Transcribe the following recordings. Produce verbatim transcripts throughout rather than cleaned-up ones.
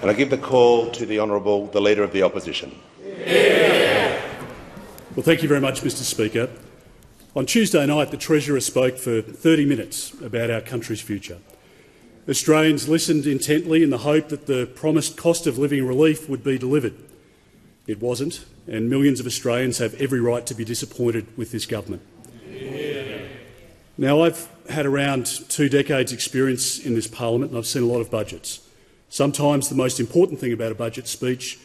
And I give the call to the Honourable, the Leader of the Opposition. Yeah. Well, thank you very much, Mr Speaker. On Tuesday night, the Treasurer spoke for thirty minutes about our country's future. Australians listened intently in the hope that the promised cost of living relief would be delivered. It wasn't, and millions of Australians have every right to be disappointed with this government. Yeah. Now, I've had around two decades' experience in this parliament, and I've seen a lot of budgets. Sometimes the most important thing about a budget speech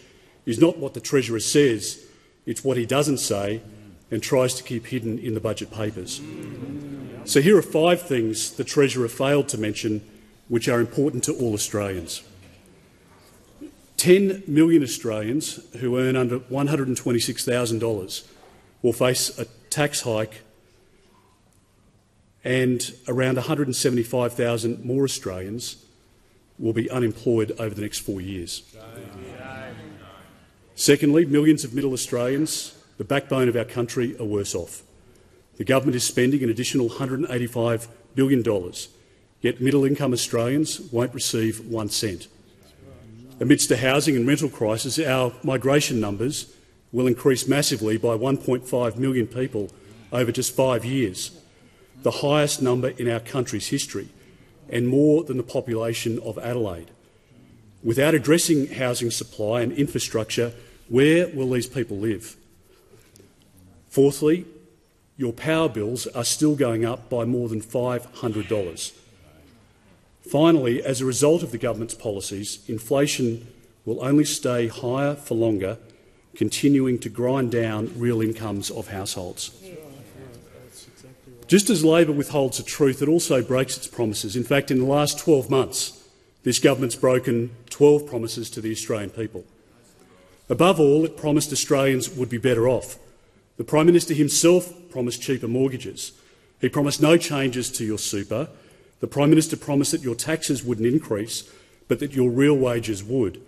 is not what the Treasurer says, it's what he doesn't say and tries to keep hidden in the budget papers. So here are five things the Treasurer failed to mention which are important to all Australians. ten million Australians who earn under one hundred and twenty-six thousand dollars will face a tax hike, and around one hundred and seventy-five thousand more Australians will be unemployed over the next four years. Secondly, millions of middle Australians, the backbone of our country, are worse off. The government is spending an additional one hundred and eighty-five billion dollars, yet middle-income Australians won't receive one cent. Amidst the housing and rental crisis, our migration numbers will increase massively by one point five million people over just five years, the highest number in our country's history, and more than the population of Adelaide. Without addressing housing supply and infrastructure, where will these people live? Fourthly, your power bills are still going up by more than five hundred dollars. Finally, as a result of the government's policies, inflation will only stay higher for longer, continuing to grind down real incomes of households. Just as Labor withholds the truth, it also breaks its promises. In fact, in the last twelve months, this government's broken twelve promises to the Australian people. Above all, it promised Australians would be better off. The Prime Minister himself promised cheaper mortgages. He promised no changes to your super. The Prime Minister promised that your taxes wouldn't increase, but that your real wages would.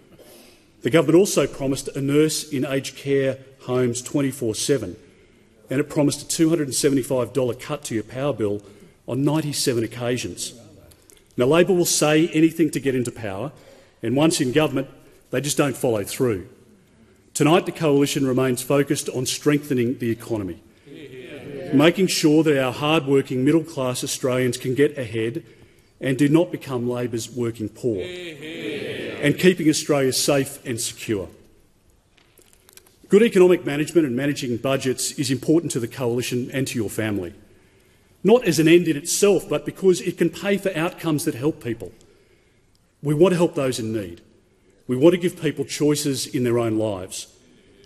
The government also promised a nurse in aged care homes twenty-four seven, and it promised a two hundred and seventy-five dollar cut to your power bill on ninety-seven occasions. Now, Labor will say anything to get into power, and once in government, they just don't follow through. Tonight, the Coalition remains focused on strengthening the economy, making sure that our hard-working middle-class Australians can get ahead and do not become Labor's working poor, and keeping Australia safe and secure. Good economic management and managing budgets is important to the Coalition and to your family, not as an end in itself, but because it can pay for outcomes that help people. We want to help those in need. We want to give people choices in their own lives.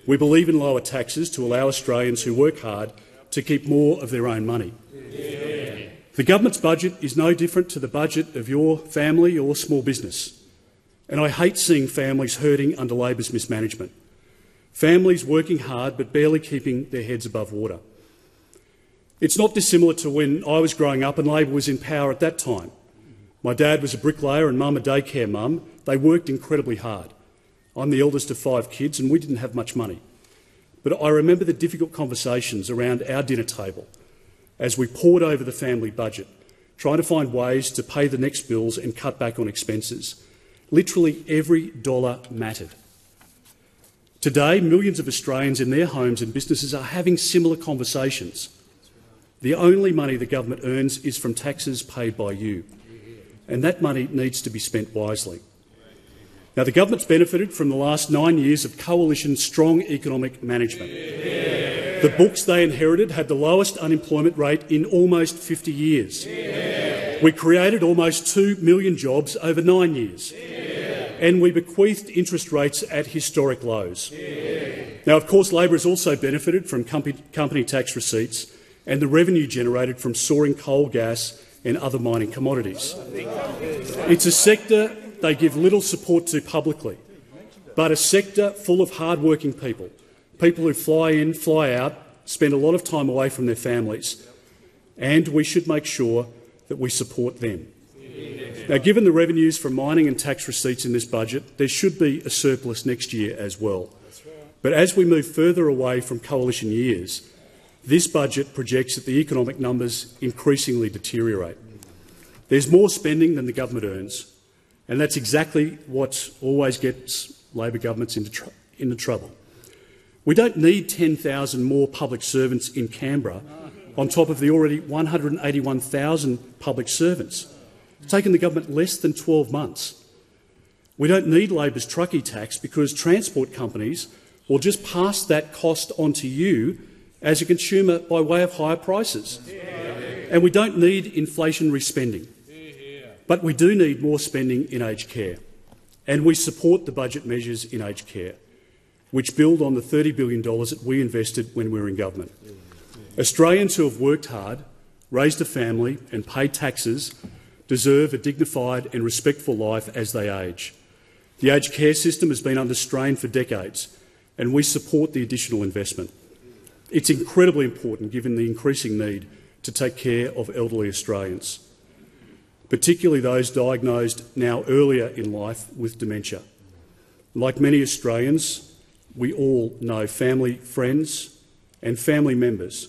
We believe in lower taxes to allow Australians who work hard to keep more of their own money. Yeah. The government's budget is no different to the budget of your family or small business, and I hate seeing families hurting under Labor's mismanagement. Families working hard but barely keeping their heads above water. It's not dissimilar to when I was growing up and Labor was in power at that time. My dad was a bricklayer and mum a daycare mum. They worked incredibly hard. I'm the eldest of five kids and we didn't have much money. But I remember the difficult conversations around our dinner table as we pored over the family budget, trying to find ways to pay the next bills and cut back on expenses. Literally every dollar mattered. Today, millions of Australians in their homes and businesses are having similar conversations. The only money the government earns is from taxes paid by you, and that money needs to be spent wisely. Now, the government's benefited from the last nine years of Coalition's strong economic management. Yeah. The books they inherited had the lowest unemployment rate in almost fifty years. Yeah. We created almost two million jobs over nine years. Yeah. And we bequeathed interest rates at historic lows. Yeah. Now, of course, Labor has also benefited from company, company tax receipts and the revenue generated from soaring coal, gas and other mining commodities. It's a sector they give little support to publicly, but a sector full of hard-working people, people who fly in, fly out, spend a lot of time away from their families, and we should make sure that we support them. Now, given the revenues from mining and tax receipts in this budget, there should be a surplus next year as well. But as we move further away from Coalition years, this budget projects that the economic numbers increasingly deteriorate. There's more spending than the government earns, And that's exactly what always gets Labor governments into, tr into trouble. We don't need ten thousand more public servants in Canberra on top of the already one hundred eighty-one thousand public servants. It's taken the government less than twelve months. We don't need Labor's truckie tax because transport companies will just pass that cost on to you as a consumer by way of higher prices. And we don't need inflationary spending. But we do need more spending in aged care, and we support the budget measures in aged care, which build on the thirty billion dollars that we invested when we were in government. Australians who have worked hard, raised a family and paid taxes deserve a dignified and respectful life as they age. The aged care system has been under strain for decades, and we support the additional investment. It's incredibly important given the increasing need to take care of elderly Australians, particularly those diagnosed now earlier in life with dementia. Like many Australians, we all know family, friends and family members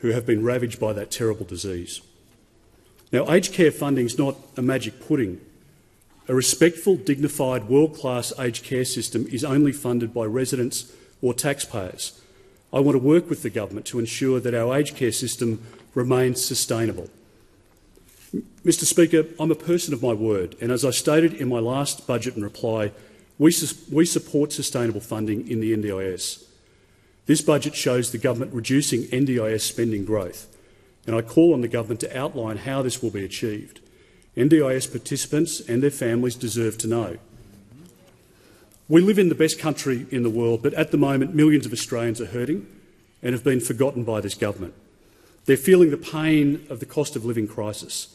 who have been ravaged by that terrible disease. Now, aged care funding is not a magic pudding. A respectful, dignified, world-class aged care system is only funded by residents or taxpayers. I want to work with the government to ensure that our aged care system remains sustainable. Mister Speaker, I'm a person of my word, and as I stated in my last budget and reply, we, su we support sustainable funding in the N D I S. This budget shows the government reducing N D I S spending growth, and I call on the government to outline how this will be achieved. N D I S participants and their families deserve to know. We live in the best country in the world, but at the moment millions of Australians are hurting and have been forgotten by this government. They're feeling the pain of the cost of living crisis,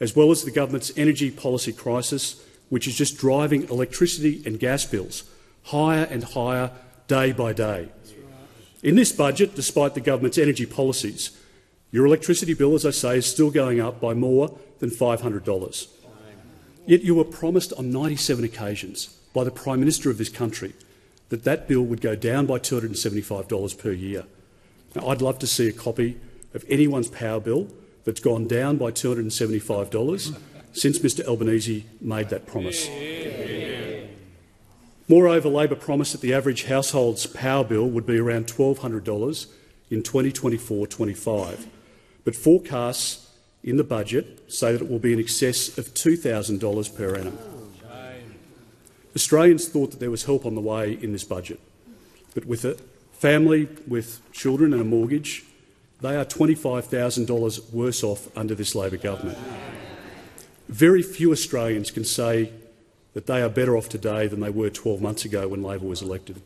as well as the government's energy policy crisis, which is just driving electricity and gas bills higher and higher day by day. In this budget, despite the government's energy policies, your electricity bill, as I say, is still going up by more than five hundred dollars. Yet you were promised on ninety-seven occasions by the Prime Minister of this country that that bill would go down by two hundred and seventy-five dollars per year. Now, I'd love to see a copy of anyone's power bill that's gone down by two hundred and seventy-five dollars since Mr Albanese made that promise. Yeah. Moreover, Labor promised that the average household's power bill would be around twelve hundred dollars in twenty twenty-four twenty-five, but forecasts in the budget say that it will be in excess of two thousand dollars per annum. Australians thought that there was help on the way in this budget, but with a family with children and a mortgage, they are twenty-five thousand dollars worse off under this Labor government. Very few Australians can say that they are better off today than they were twelve months ago when Labor was elected.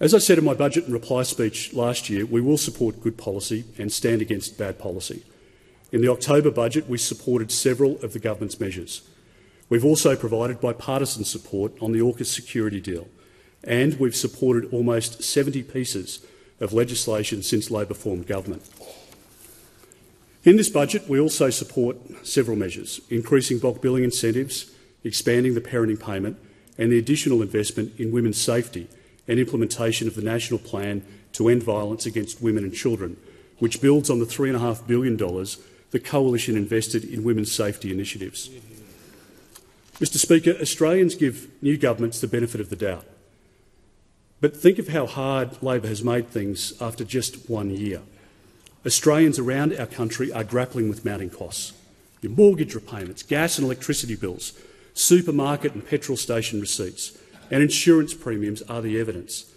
As I said in my budget and reply speech last year, we will support good policy and stand against bad policy. In the October budget, we supported several of the government's measures. We've also provided bipartisan support on the AUKUS security deal, and we've supported almost seventy pieces of legislation since Labor formed government. In this budget, we also support several measures, increasing bulk billing incentives, expanding the parenting payment, and the additional investment in women's safety and implementation of the National Plan to End Violence Against Women and Children, which builds on the three point five billion dollars the Coalition invested in women's safety initiatives. Mister Speaker, Australians give new governments the benefit of the doubt. But think of how hard Labor has made things after just one year. Australians around our country are grappling with mounting costs. Your mortgage repayments, gas and electricity bills, supermarket and petrol station receipts, and insurance premiums are the evidence.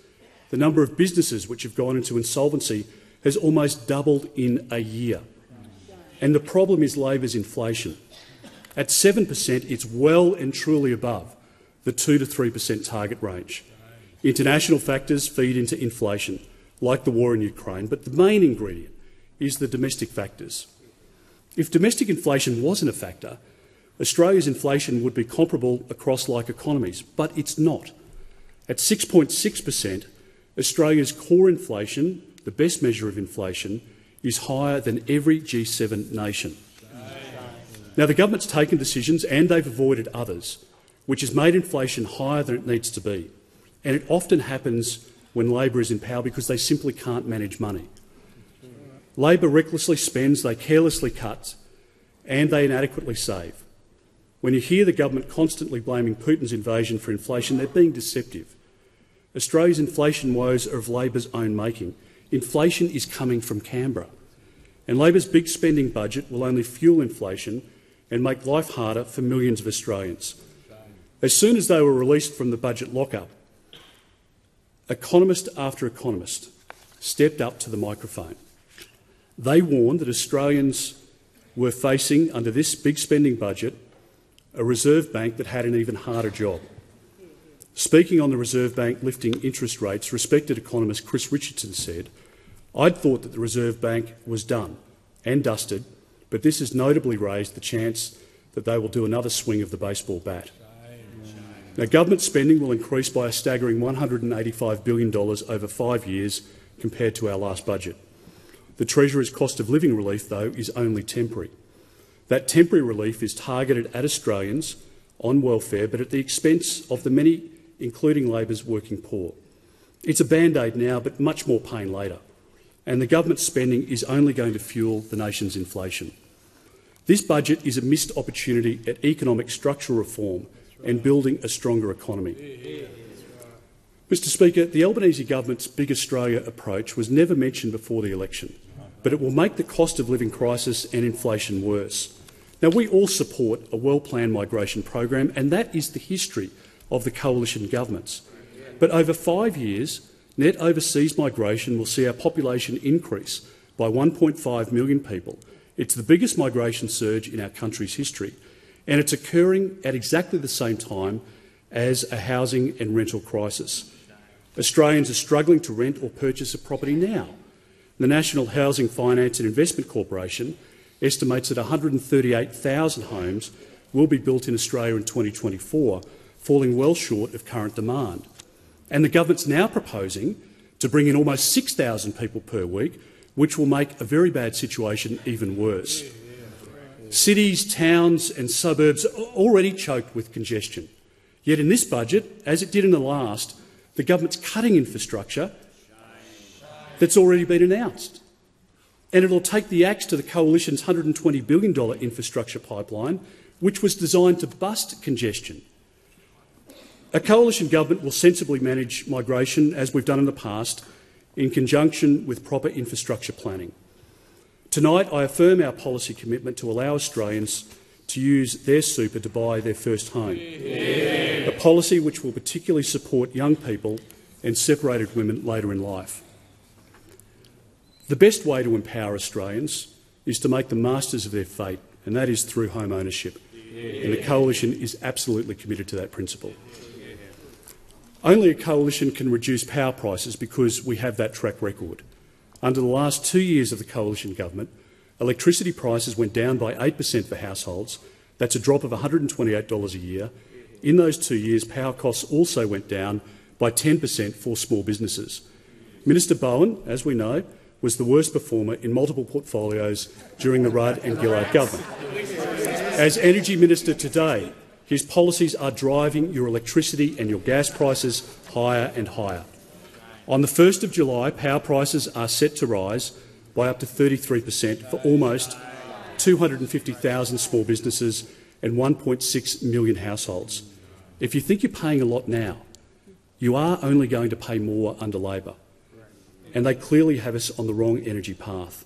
The number of businesses which have gone into insolvency has almost doubled in a year. And the problem is Labor's inflation. At seven per cent, it's well and truly above the two to three per cent target range. International factors feed into inflation, like the war in Ukraine, but the main ingredient is the domestic factors. If domestic inflation wasn't a factor, Australia's inflation would be comparable across like economies, but it's not. At six point six per cent, Australia's core inflation, the best measure of inflation, is higher than every G seven nation. Now, the government's taken decisions, and they've avoided others, which has made inflation higher than it needs to be. And it often happens when Labor is in power because they simply can't manage money. Labor recklessly spends, they carelessly cut, and they inadequately save. When you hear the government constantly blaming Putin's invasion for inflation, they're being deceptive. Australia's inflation woes are of Labor's own making. Inflation is coming from Canberra, and Labor's big spending budget will only fuel inflation and make life harder for millions of Australians. As soon as they were released from the budget lockup, economist after economist stepped up to the microphone. They warned that Australians were facing, under this big spending budget, a Reserve Bank that had an even harder job. Speaking on the Reserve Bank lifting interest rates, respected economist Chris Richardson said, "I'd thought that the Reserve Bank was done and dusted, but this has notably raised the chance that they will do another swing of the baseball bat." Now, government spending will increase by a staggering one hundred eighty-five billion dollars over five years compared to our last budget. The Treasurer's cost of living relief, though, is only temporary. That temporary relief is targeted at Australians on welfare, but at the expense of the many, including Labor's working poor. It's a band-aid now, but much more pain later, and the government's spending is only going to fuel the nation's inflation. This budget is a missed opportunity at economic structural reform and building a stronger economy. Yeah, yeah. Mister Speaker, the Albanese government's Big Australia approach was never mentioned before the election, but it will make the cost of living crisis and inflation worse. Now, we all support a well-planned migration program, and that is the history of the coalition governments. But over five years, net overseas migration will see our population increase by one point five million people. It's the biggest migration surge in our country's history, and it's occurring at exactly the same time as a housing and rental crisis. Australians are struggling to rent or purchase a property now. The National Housing Finance and Investment Corporation estimates that one hundred thirty-eight thousand homes will be built in Australia in twenty twenty-four, falling well short of current demand. And the government's now proposing to bring in almost six thousand people per week, which will make a very bad situation even worse. Cities, towns and suburbs are already choked with congestion. Yet in this budget, as it did in the last, the government's cutting infrastructure that's already been announced. And it'll take the axe to the coalition's one hundred twenty billion dollars infrastructure pipeline, which was designed to bust congestion. A coalition government will sensibly manage migration, as we've done in the past, in conjunction with proper infrastructure planning. Tonight, I affirm our policy commitment to allow Australians to use their super to buy their first home, yeah. A policy which will particularly support young people and separated women later in life. The best way to empower Australians is to make them masters of their fate, and that is through home ownership. Yeah. And the coalition is absolutely committed to that principle. Yeah. Only a coalition can reduce power prices because we have that track record. Under the last two years of the coalition government, electricity prices went down by eight percent for households. That's a drop of one hundred twenty-eight dollars a year. In those two years, power costs also went down by ten percent for small businesses. Minister Bowen, as we know, was the worst performer in multiple portfolios during the Rudd and Gillard government. As Energy Minister today, his policies are driving your electricity and your gas prices higher and higher. On the first of July, power prices are set to rise by up to thirty-three percent for almost two hundred fifty thousand small businesses and one point six million households. If you think you're paying a lot now, you are only going to pay more under Labor. And they clearly have us on the wrong energy path.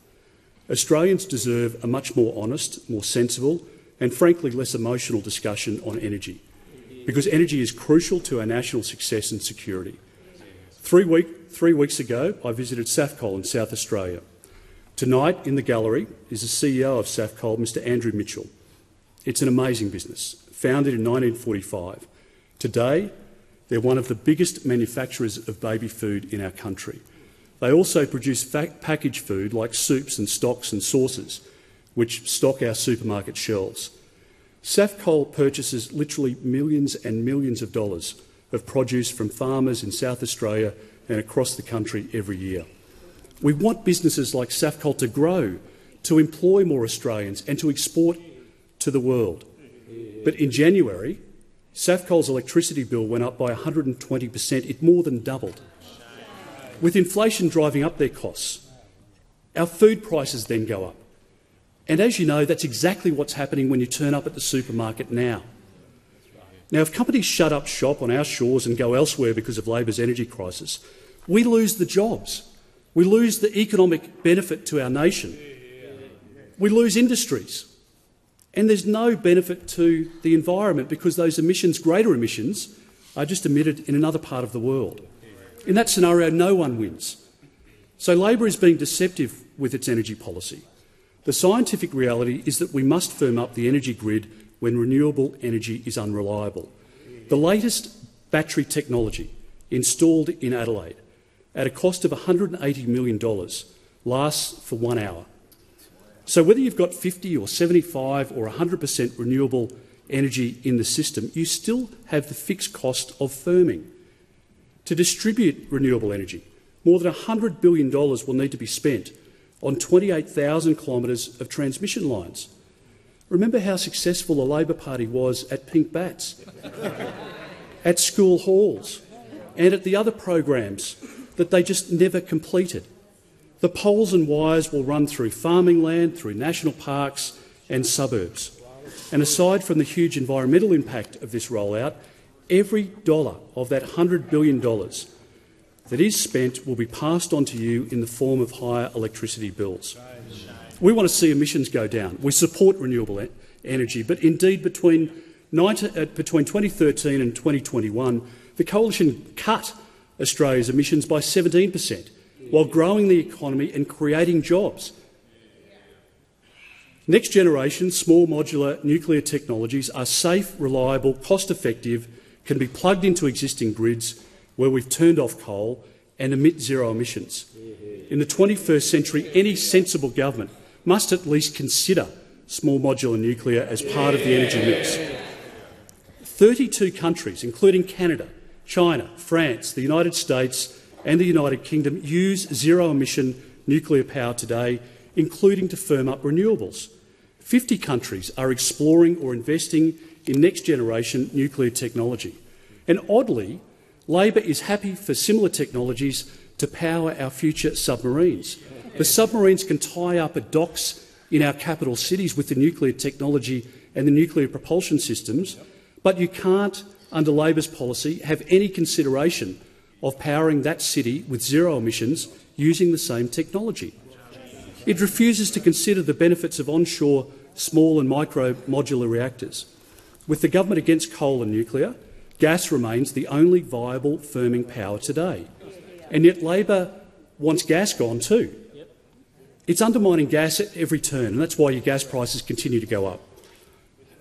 Australians deserve a much more honest, more sensible and, frankly, less emotional discussion on energy, because energy is crucial to our national success and security. Three, week, three weeks ago, I visited SAFCOL in South Australia. Tonight, in the gallery, is the C E O of SAFCOL, Mister Andrew Mitchell. It's an amazing business, founded in nineteen forty-five. Today, they're one of the biggest manufacturers of baby food in our country. They also produce packaged food like soups and stocks and sauces, which stock our supermarket shelves. SAFCOL purchases literally millions and millions of dollars of produce from farmers in South Australia and across the country every year. We want businesses like SAFCOL to grow, to employ more Australians and to export to the world. But in January, SAFCOL's electricity bill went up by one hundred twenty percent. It more than doubled, with inflation driving up their costs. Our food prices then go up. And as you know, that's exactly what's happening when you turn up at the supermarket now. Now, if companies shut up shop on our shores and go elsewhere because of Labor's energy crisis, we lose the jobs. We lose the economic benefit to our nation. We lose industries. And there's no benefit to the environment because those emissions, greater emissions, are just emitted in another part of the world. In that scenario, no one wins. So Labor is being deceptive with its energy policy. The scientific reality is that we must firm up the energy grid when renewable energy is unreliable. The latest battery technology installed in Adelaide at a cost of one hundred and eighty million dollars lasts for one hour. So whether you've got fifty or seventy-five or one hundred per cent renewable energy in the system, you still have the fixed cost of firming. To distribute renewable energy, more than one hundred billion dollars will need to be spent on twenty-eight thousand kilometres of transmission lines. Remember how successful the Labor Party was at Pink Bats, at school halls, and at the other programs that they just never completed. The poles and wires will run through farming land, through national parks and suburbs. And aside from the huge environmental impact of this rollout, every dollar of that one hundred billion dollars that is spent will be passed on to you in the form of higher electricity bills. We want to see emissions go down. We support renewable e- energy, but indeed between, nineteen, uh, between twenty thirteen and twenty twenty-one, the Coalition cut Australia's emissions by seventeen per cent. While growing the economy and creating jobs. Next generation small modular nuclear technologies are safe, reliable, cost-effective, can be plugged into existing grids where we've turned off coal and emit zero emissions. In the twenty-first century, any sensible government must at least consider small modular nuclear as part of the energy mix. thirty-two countries, including Canada, China, France, the United States, and the United Kingdom use zero-emission nuclear power today, including to firm up renewables. fifty countries are exploring or investing in next-generation nuclear technology. And oddly, Labor is happy for similar technologies to power our future submarines. The submarines can tie up at docks in our capital cities with the nuclear technology and the nuclear propulsion systems, but you can't, under Labor's policy, have any consideration of powering that city with zero emissions using the same technology. It refuses to consider the benefits of onshore small and micro modular reactors. With the government against coal and nuclear, gas remains the only viable firming power today. And yet Labor wants gas gone too. It's undermining gas at every turn, and that's why your gas prices continue to go up.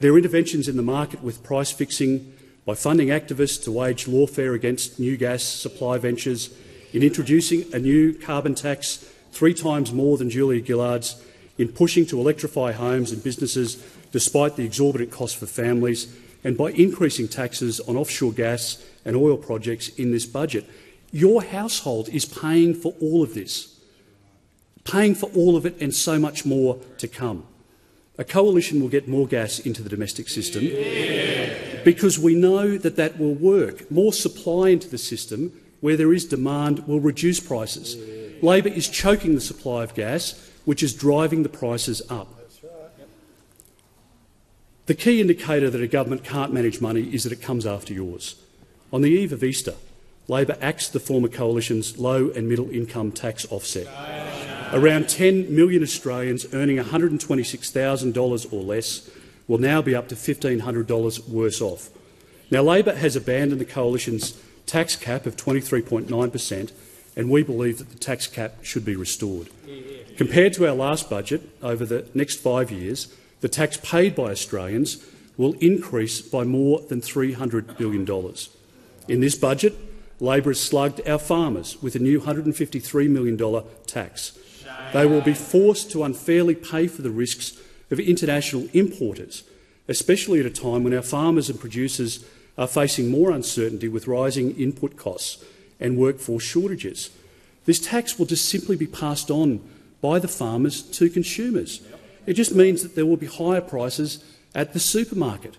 Their interventions in the market with price fixing, by funding activists to wage lawfare against new gas supply ventures, in introducing a new carbon tax three times more than Julia Gillard's, in pushing to electrify homes and businesses despite the exorbitant cost for families, and by increasing taxes on offshore gas and oil projects in this budget. Your household is paying for all of this, paying for all of it and so much more to come. A coalition will get more gas into the domestic system. Yeah. Because we know that that will work. More supply into the system where there is demand will reduce prices. Yeah. Labor is choking the supply of gas, which is driving the prices up. That's right. Yep. The key indicator that a government can't manage money is that it comes after yours. On the eve of Easter, Labor axed the former coalition's low and middle income tax offset. Yeah. Around ten million Australians earning one hundred and twenty-six thousand dollars or less will now be up to fifteen hundred dollars worse off. Now, Labor has abandoned the Coalition's tax cap of twenty-three point nine per cent, and we believe that the tax cap should be restored. Yeah, yeah. Compared to our last budget, over the next five years, the tax paid by Australians will increase by more than three hundred billion dollars. In this budget, Labor has slugged our farmers with a new one hundred and fifty-three million dollars tax. They will be forced to unfairly pay for the risks of international importers, especially at a time when our farmers and producers are facing more uncertainty with rising input costs and workforce shortages. This tax will just simply be passed on by the farmers to consumers. It just means that there will be higher prices at the supermarket.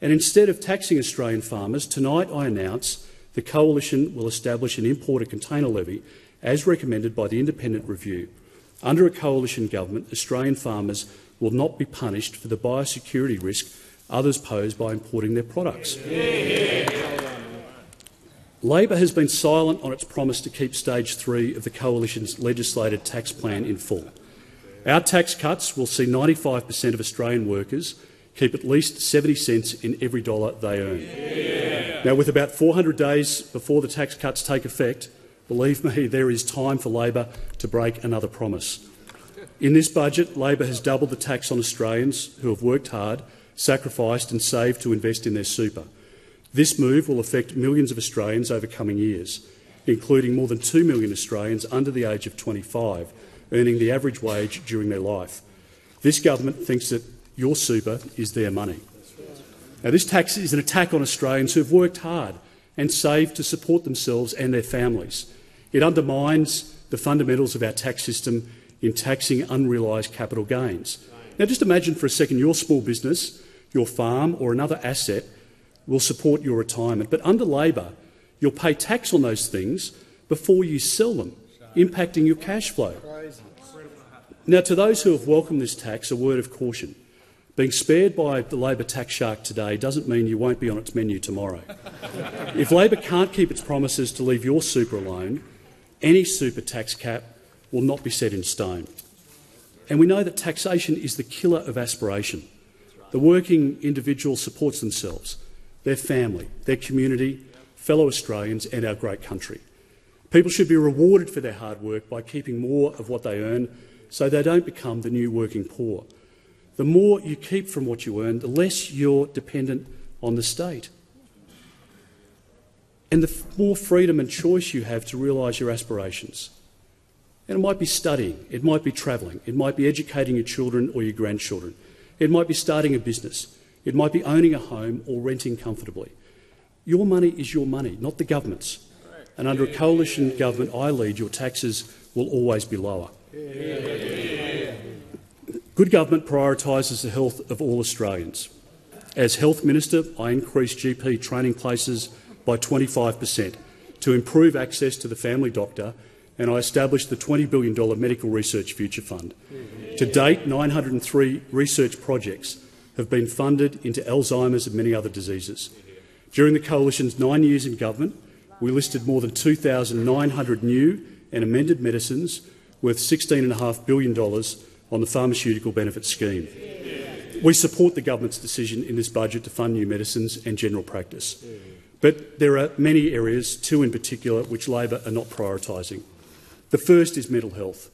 And instead of taxing Australian farmers, tonight I announce the Coalition will establish an importer container levy, as recommended by the Independent Review. Under a Coalition government, Australian farmers will not be punished for the biosecurity risk others pose by importing their products. Yeah. Labor has been silent on its promise to keep stage three of the Coalition's legislated tax plan in full. Our tax cuts will see ninety-five per cent of Australian workers keep at least seventy cents in every dollar they earn. Yeah. Now, with about four hundred days before the tax cuts take effect, believe me, there is time for Labor to break another promise. In this budget, Labor has doubled the tax on Australians who have worked hard, sacrificed and saved to invest in their super. This move will affect millions of Australians over coming years, including more than two million Australians under the age of twenty-five, earning the average wage during their life. This government thinks that your super is their money. Now, this tax is an attack on Australians who have worked hard and saved to support themselves and their families. It undermines the fundamentals of our tax system in taxing unrealised capital gains. Now, just imagine for a second your small business, your farm or another asset will support your retirement, but under Labor you'll pay tax on those things before you sell them, impacting your cash flow. Now, to those who have welcomed this tax, a word of caution. Being spared by the Labor tax shark today doesn't mean you won't be on its menu tomorrow. If Labor can't keep its promises to leave your super alone, any super tax cap will not be set in stone. And we know that taxation is the killer of aspiration. The working individual supports themselves, their family, their community, fellow Australians and our great country. People should be rewarded for their hard work by keeping more of what they earn so they don't become the new working poor. The more you keep from what you earn, the less you're dependent on the state. And the more freedom and choice you have to realise your aspirations. And it might be studying, it might be travelling, it might be educating your children or your grandchildren, it might be starting a business, it might be owning a home or renting comfortably. Your money is your money, not the government's. And under a coalition government I lead, your taxes will always be lower. Good government prioritises the health of all Australians. As Health Minister, I increased G P training places by twenty-five per cent to improve access to the family doctor, and I established the twenty billion dollar Medical Research Future Fund. To date, nine hundred and three research projects have been funded into Alzheimer's and many other diseases. During the Coalition's nine years in government, we listed more than two thousand nine hundred new and amended medicines worth sixteen point five billion dollars on the Pharmaceutical Benefits Scheme. We support the government's decision in this budget to fund new medicines and general practice. But there are many areas, two in particular, which Labor are not prioritising. The first is mental health.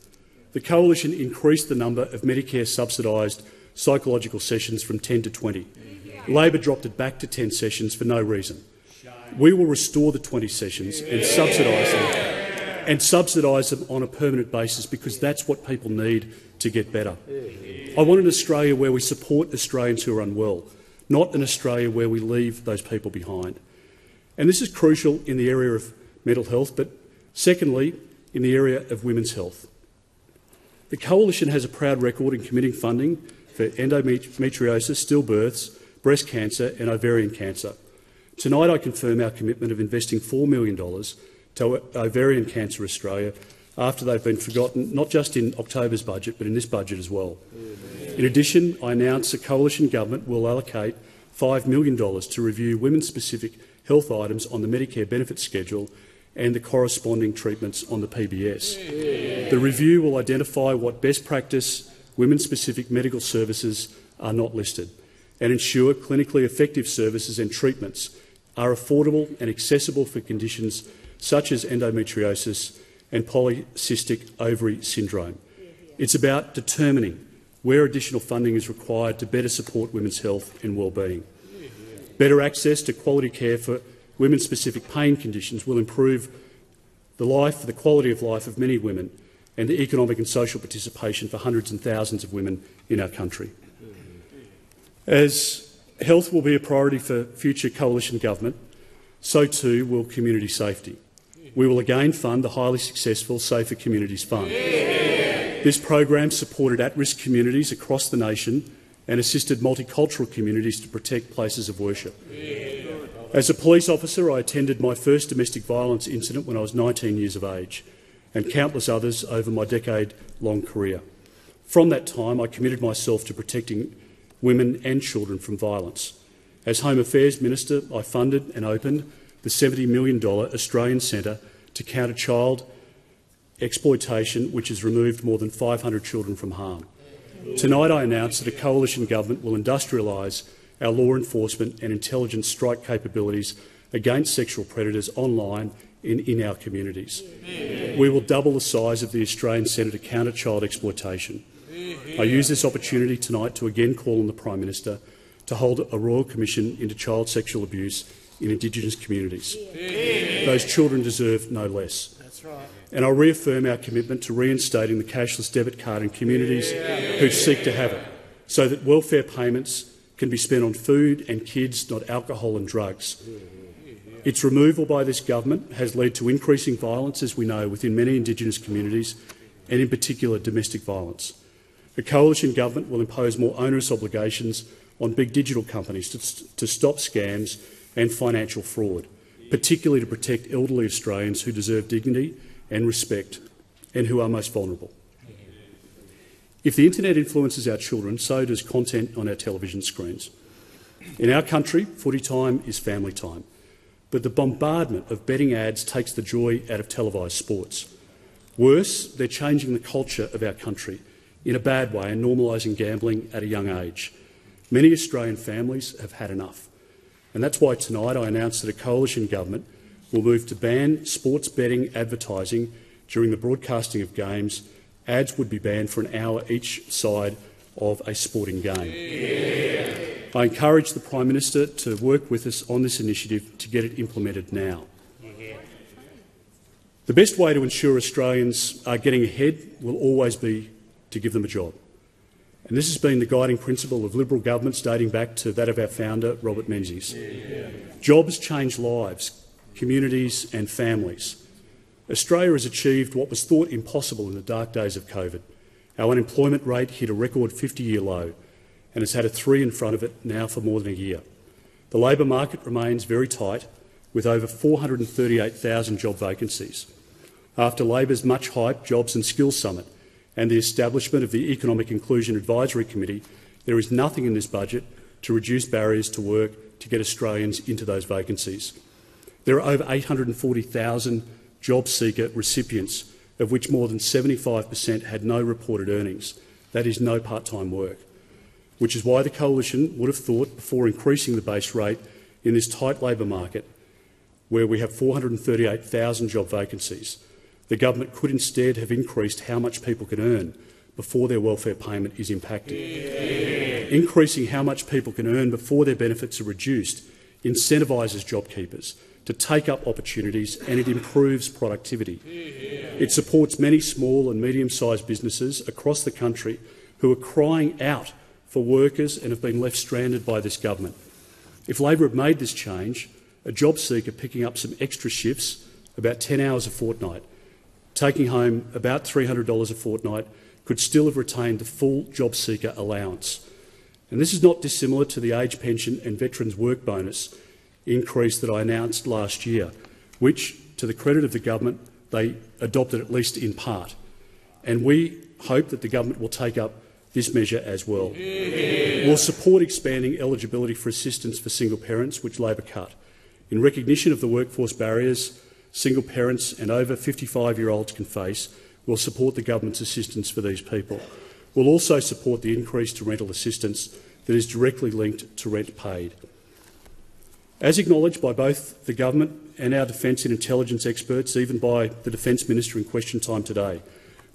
The Coalition increased the number of Medicare-subsidised psychological sessions from ten to twenty. Labor dropped it back to ten sessions for no reason. We will restore the twenty sessions and subsidise them and subsidise them on a permanent basis, because that's what people need to get better. I want an Australia where we support Australians who are unwell, not an Australia where we leave those people behind. And this is crucial in the area of mental health, but secondly, in the area of women's health. The Coalition has a proud record in committing funding for endometriosis, stillbirths, breast cancer and ovarian cancer. Tonight I confirm our commitment of investing four million dollars to Ovarian Cancer Australia after they've been forgotten, not just in October's budget, but in this budget as well. In addition, I announce the Coalition government will allocate five million dollars to review women-specific health items on the Medicare Benefits Schedule and the corresponding treatments on the P B S. The review will identify what best practice women-specific medical services are not listed and ensure clinically effective services and treatments are affordable and accessible for conditions such as endometriosis and polycystic ovary syndrome. It's about determining where additional funding is required to better support women's health and well-being. Better access to quality care for women-specific pain conditions will improve the life, the quality of life of many women and the economic and social participation for hundreds and thousands of women in our country. As health will be a priority for future coalition government, so too will community safety. We will again fund the highly successful Safer Communities Fund. This program supported at-risk communities across the nation and assisted multicultural communities to protect places of worship. As a police officer, I attended my first domestic violence incident when I was nineteen years of age, and countless others over my decade-long career. From that time, I committed myself to protecting women and children from violence. As Home Affairs Minister, I funded and opened the seventy million dollar Australian Centre to counter child exploitation, which has removed more than five hundred children from harm. Tonight I announce that a coalition government will industrialise our law enforcement and intelligence strike capabilities against sexual predators online and in our communities. We will double the size of the Australian Centre to counter child exploitation. I use this opportunity tonight to again call on the Prime Minister to hold a Royal Commission into child sexual abuse in Indigenous communities. Those children deserve no less. And I reaffirm our commitment to reinstating the cashless debit card in communities who seek to have it, so that welfare payments can be spent on food and kids, not alcohol and drugs. Its removal by this government has led to increasing violence, as we know, within many Indigenous communities, and in particular domestic violence. The coalition government will impose more onerous obligations on big digital companies to, to stop scams and financial fraud, particularly to protect elderly Australians who deserve dignity and respect and who are most vulnerable. If the internet influences our children, so does content on our television screens. In our country, footy time is family time, but the bombardment of betting ads takes the joy out of televised sports. Worse, they're changing the culture of our country in a bad way and normalising gambling at a young age. Many Australian families have had enough, and that's why tonight I announce that a coalition government will move to ban sports betting advertising during the broadcasting of games. Ads would be banned for an hour each side of a sporting game. Yeah. I encourage the Prime Minister to work with us on this initiative to get it implemented now. Yeah. The best way to ensure Australians are getting ahead will always be to give them a job. And this has been the guiding principle of Liberal governments dating back to that of our founder, Robert Menzies. Yeah. Jobs change lives, communities and families. Australia has achieved what was thought impossible in the dark days of COVID. Our unemployment rate hit a record fifty-year low and has had a three in front of it now for more than a year. The labour market remains very tight, with over four hundred thirty-eight thousand job vacancies. After Labor's much-hyped Jobs and Skills Summit and the establishment of the Economic Inclusion Advisory Committee, there is nothing in this budget to reduce barriers to work to get Australians into those vacancies. There are over eight hundred forty thousand JobSeeker recipients, of which more than seventy-five per cent had no reported earnings, that is, no part-time work, which is why the Coalition would have thought before increasing the base rate in this tight labour market, where we have four hundred thirty-eight thousand job vacancies. The government could instead have increased how much people can earn before their welfare payment is impacted. Yeah. Increasing how much people can earn before their benefits are reduced incentivises JobKeepers to take up opportunities, and it improves productivity. It supports many small and medium-sized businesses across the country who are crying out for workers and have been left stranded by this government. If Labor had made this change, a job seeker picking up some extra shifts, about ten hours a fortnight, taking home about three hundred dollars a fortnight, could still have retained the full job seeker allowance. And this is not dissimilar to the age pension and veterans work bonus increase that I announced last year, which, to the credit of the government, they adopted at least in part. And we hope that the government will take up this measure as well. Yeah. We'll support expanding eligibility for assistance for single parents, which Labor cut, in recognition of the workforce barriers single parents and over fifty-five-year-olds can face. We'll support the government's assistance for these people. We'll also support the increase to rental assistance that is directly linked to rent paid. As acknowledged by both the government and our defence and intelligence experts, even by the Defence Minister in question time today,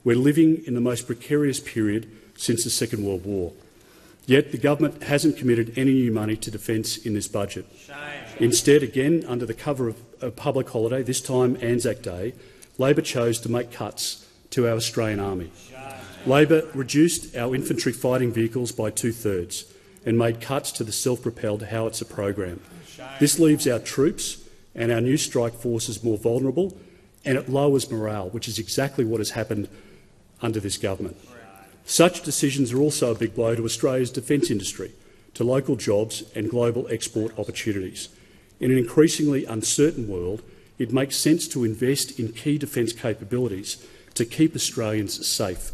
we're living in the most precarious period since the Second World War. Yet the government hasn't committed any new money to defence in this budget. Shame. Instead, again, under the cover of a public holiday, this time Anzac Day, Labor chose to make cuts to our Australian Army. Shame. Labor reduced our infantry fighting vehicles by two-thirds and made cuts to the self-propelled howitzer program. This leaves our troops and our new strike forces more vulnerable, and it lowers morale, which is exactly what has happened under this government. Such decisions are also a big blow to Australia's defence industry, to local jobs and global export opportunities. In an increasingly uncertain world, it makes sense to invest in key defence capabilities to keep Australians safe.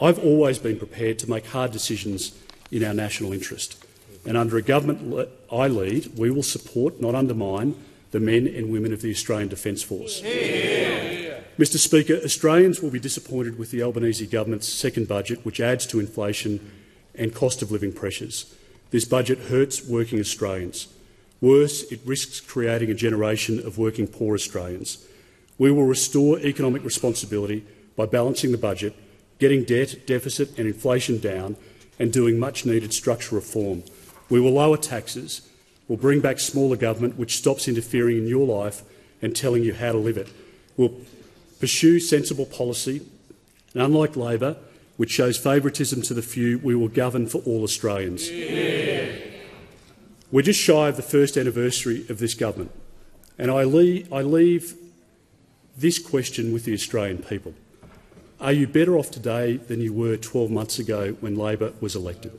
I've always been prepared to make hard decisions in our national interest, and under a government I lead, we will support, not undermine, the men and women of the Australian Defence Force. Yeah. Mister Speaker, Australians will be disappointed with the Albanese government's second budget, which adds to inflation and cost of living pressures. This budget hurts working Australians. Worse, it risks creating a generation of working poor Australians. We will restore economic responsibility by balancing the budget, getting debt, deficit and inflation down, and doing much-needed structural reform. We will lower taxes. We'll bring back smaller government, which stops interfering in your life and telling you how to live it. We'll pursue sensible policy, and unlike Labor, which shows favouritism to the few, we will govern for all Australians. Yeah. We're just shy of the first anniversary of this government, and I leave, I leave this question with the Australian people. Are you better off today than you were twelve months ago when Labor was elected?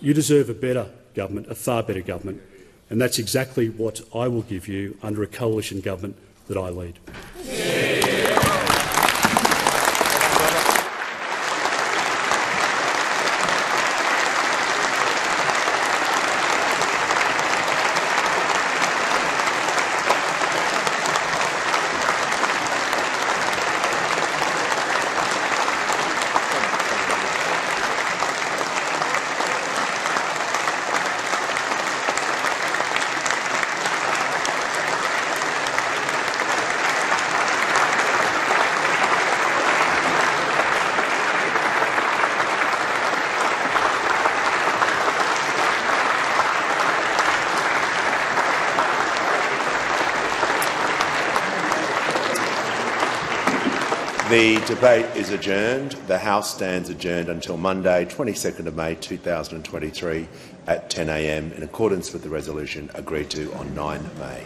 You deserve a better government, a far better government, and that's exactly what I will give you under a coalition government that I lead. The debate is adjourned. The House stands adjourned until Monday, twenty-second of May two thousand twenty-three at ten a m in accordance with the resolution agreed to on nine May.